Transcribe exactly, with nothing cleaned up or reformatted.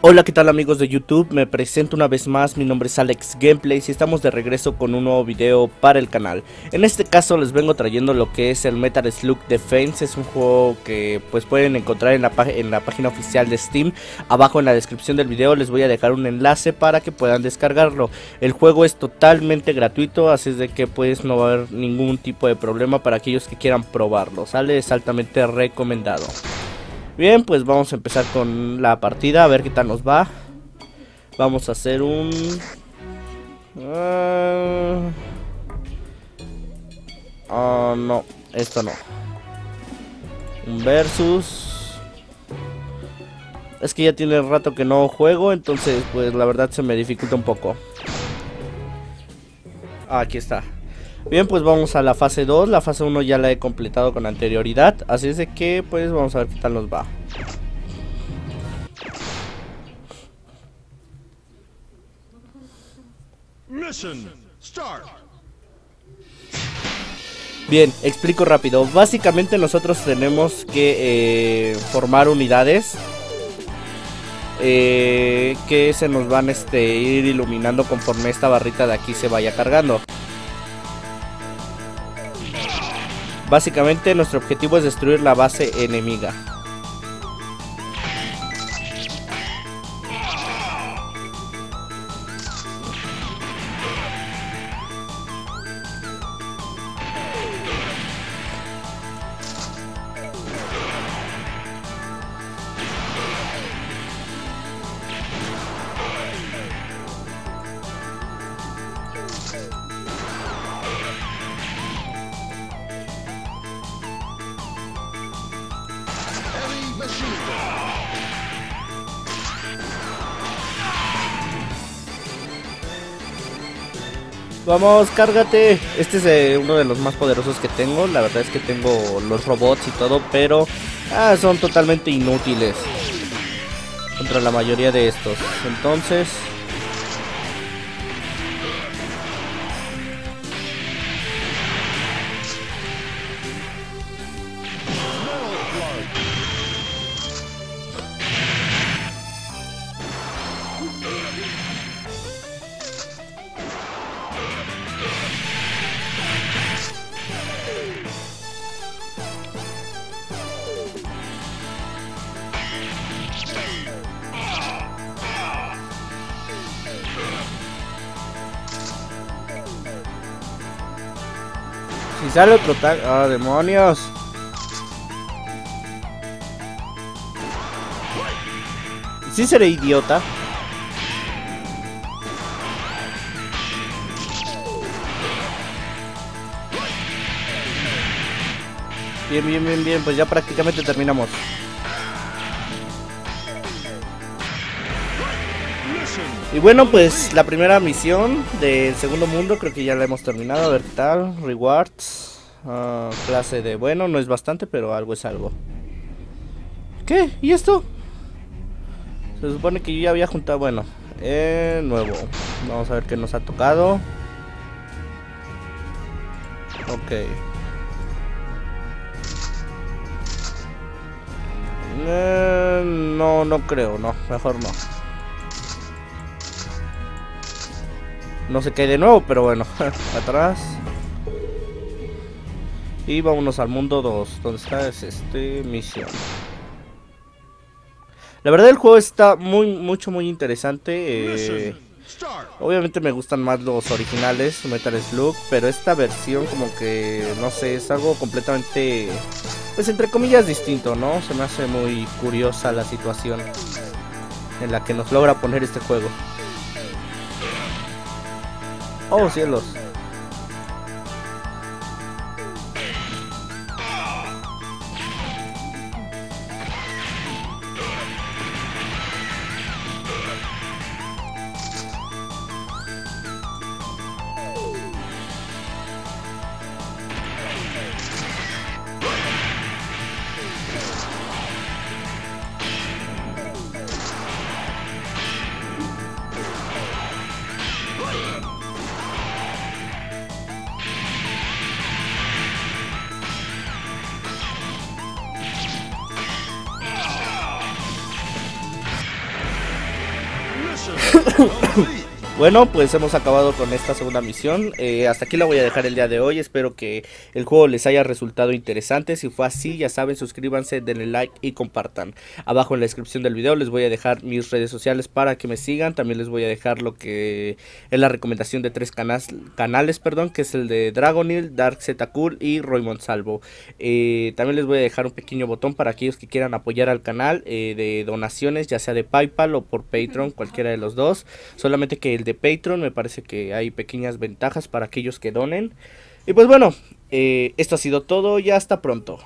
Hola, ¿qué tal amigos de YouTube? Me presento una vez más, mi nombre es Alex Gameplays y estamos de regreso con un nuevo video para el canal. En este caso les vengo trayendo lo que es el Metal Slug Defense. Es un juego que pues pueden encontrar en la, en la página oficial de Steam. Abajo en la descripción del video les voy a dejar un enlace para que puedan descargarlo. El juego es totalmente gratuito, así es de que pues no va a haber ningún tipo de problema para aquellos que quieran probarlo, ¿sale? Es altamente recomendado. Bien, pues vamos a empezar con la partida, a ver qué tal nos va. Vamos a hacer un... Uh... Uh, no, esto no. Un versus. Es que ya tiene rato que no juego, entonces pues la verdad se me dificulta un poco. Ah, aquí está. Bien, pues vamos a la fase dos, la fase uno ya la he completado con anterioridad, así es de que pues vamos a ver qué tal nos va. Bien, explico rápido. Básicamente nosotros tenemos que eh, formar unidades eh, que se nos van este, ir iluminando conforme esta barrita de aquí se vaya cargando. Básicamente nuestro objetivo es destruir la base enemiga. Vamos, cárgate. Este es eh, uno de los más poderosos que tengo. La verdad es que tengo los robots y todo, pero ah, son totalmente inútiles contra la mayoría de estos. Entonces... Si sale otro tag... ¡Ah, ¡Oh, demonios! Sí seré idiota. Bien, bien, bien, bien. Pues ya prácticamente terminamos. Y bueno, pues la primera misión del segundo mundo creo que ya la hemos terminado. A ver qué tal. Rewards. Uh, clase de... Bueno, no es bastante, pero algo es algo. ¿Qué? ¿Y esto? Se supone que yo ya había juntado... Bueno, eh, nuevo. Vamos a ver qué nos ha tocado. Ok. Eh, no, no creo, no. Mejor no. No se cae de nuevo, pero bueno. Atrás. Y vámonos al mundo dos. ¿Dónde está? Es este misión. La verdad el juego está muy, mucho, muy interesante. Eh, obviamente me gustan más los originales, Metal Slug. Pero esta versión como que, no sé, es algo completamente... Pues entre comillas distinto, ¿no? Se me hace muy curiosa la situación en la que nos logra poner este juego. Oh, cielos. Bueno, pues hemos acabado con esta segunda misión. Eh, hasta aquí la voy a dejar el día de hoy. Espero que el juego les haya resultado interesante. Si fue así, ya saben, suscríbanse, denle like y compartan. Abajo en la descripción del video les voy a dejar mis redes sociales para que me sigan. También les voy a dejar lo que es la recomendación de tres canas, canales, perdón, que es el de Dragonil, Dark Zeta Cool y Roy Monsalvo. Eh, también les voy a dejar un pequeño botón para aquellos que quieran apoyar al canal eh, de donaciones, ya sea de Paypal o por Patreon, cualquiera de los dos. Solamente que el de Patreon me parece que hay pequeñas ventajas para aquellos que donen. Y pues bueno, eh, esto ha sido todo y hasta pronto.